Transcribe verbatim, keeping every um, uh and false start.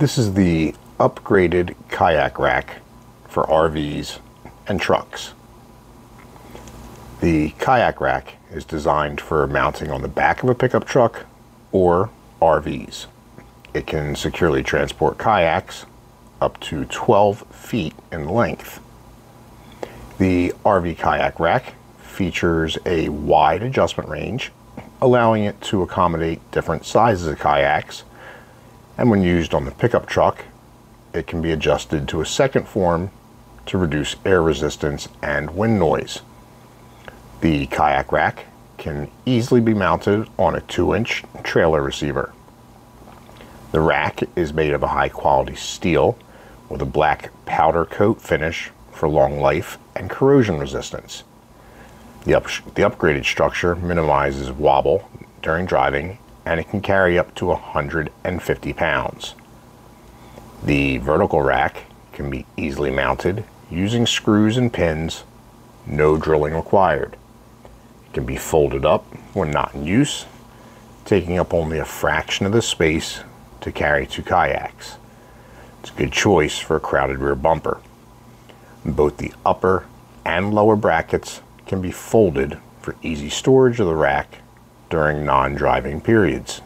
This is the upgraded kayak rack for R Vs and trucks. The kayak rack is designed for mounting on the back of a pickup truck or R Vs. It can securely transport kayaks up to twelve feet in length. The R V kayak rack features a wide adjustment range, allowing it to accommodate different sizes of kayaks, and when used on the pickup truck, it can be adjusted to a second form to reduce air resistance and wind noise. The kayak rack can easily be mounted on a two inch trailer receiver. The rack is made of a high-quality steel with a black powder coat finish for long life and corrosion resistance. The, up the upgraded structure minimizes wobble during driving, and it can carry up to one hundred fifty pounds. The vertical rack can be easily mounted using screws and pins, no drilling required. It can be folded up when not in use, taking up only a fraction of the space to carry two kayaks. It's a good choice for a crowded rear bumper. Both the upper and lower brackets can be folded for easy storage of the rack during non-driving periods.